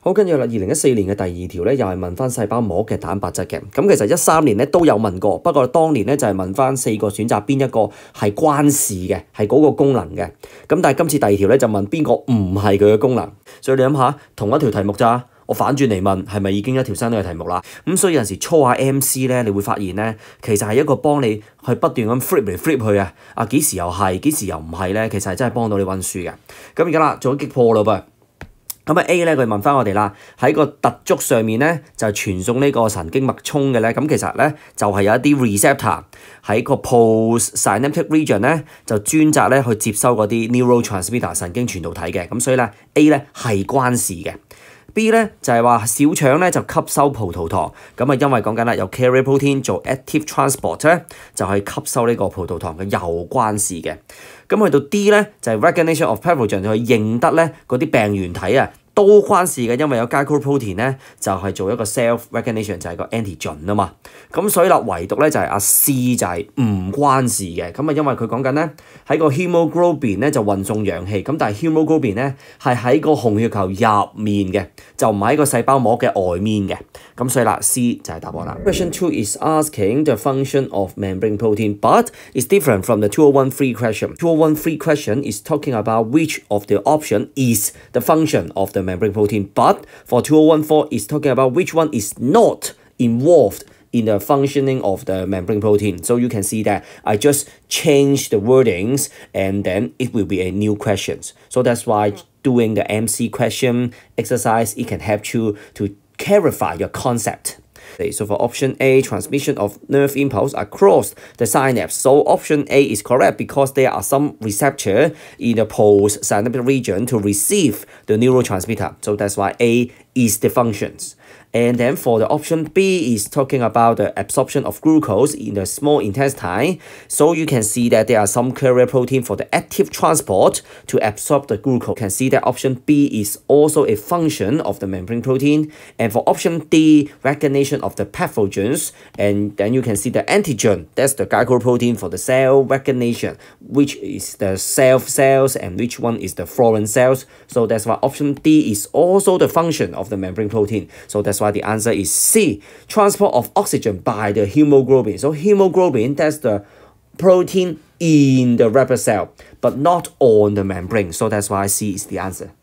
好，跟住啦，2014年嘅第二條咧，又係問翻細胞膜嘅蛋白質嘅。咁其實2013年咧都有問過，不過當年咧就係問翻4個選擇，邊一個係關事嘅，係嗰個功能嘅。咁但係今次第二條咧就問邊個唔係佢嘅功能。所以你諗下，同一條題目咋？ 我反轉嚟問，係咪已經一條新嘅題目啦？咁所以有陣時搓下 MC 咧，你會發現咧，其實係一個幫你去不斷咁 flip 嚟 flip 去啊！幾時又係，幾時又唔係咧？其實係真係幫到你温書嘅。咁而家啦，做咗擊破嘞噃。 咁 A 咧，佢問翻我哋啦，喺個突觸上面咧就傳送呢個神經脈衝嘅咧，咁其實咧就係有一啲 receptor 喺個 postsynaptic region 咧就專責咧去接收嗰啲 neurotransmitter 神經傳導體嘅，咁所以咧 A 咧係關事嘅。 B 咧就係話小腸咧就吸收葡萄糖，咁因為講緊啦，有 carrier protein 做 active transport 咧，就係吸收呢個葡萄糖嘅有關事嘅。咁去到 D 咧就係 recognition of pathogen 去認得咧嗰啲病原體啊都關事嘅，因為有 glycoprotein 咧就係做一個 self recognition 就係個 antigen 啊嘛。咁所以啦，唯獨咧就係阿 C 就係唔關事嘅。咁因為佢講緊咧喺個 hemoglobin 咧就運送氧氣，咁但係 hemoglobin 咧係喺個紅血球入面嘅。 就唔喺個細胞膜嘅外面嘅，咁所以啦 C 就係答案啦。Question 2 is asking the function of membrane protein, but it's different from the 2013 question. 2013 question is talking about which of the option is the function of the membrane protein, but for 2014 is talking about which one is not involved in the functioning of the membrane protein. So you can see that I just change the wordings and then it will be a new question. So that's why doing the MC question exercise, it can help you to clarify your concept. So for option A, transmission of nerve impulse across the synapse. So option A is correct because there are some receptor in the postsynaptic region to receive the neurotransmitter. So that's why A is the functions. And then for the option B is talking about the absorption of glucose in the small intestine. So you can see that there are some carrier protein for the active transport to absorb the glucose. You can see that option B is also a function of the membrane protein. And for option D, recognition of the pathogens. And then you can see the antigen, that's the glycoprotein for the cell recognition, which is the cells and which one is the foreign cells. So that's why option D is also the function of the membrane protein. So that's why the answer is C, transport of oxygen by the hemoglobin. So hemoglobin, that's the protein in the red blood cell, but not on the membrane. So that's why C is the answer.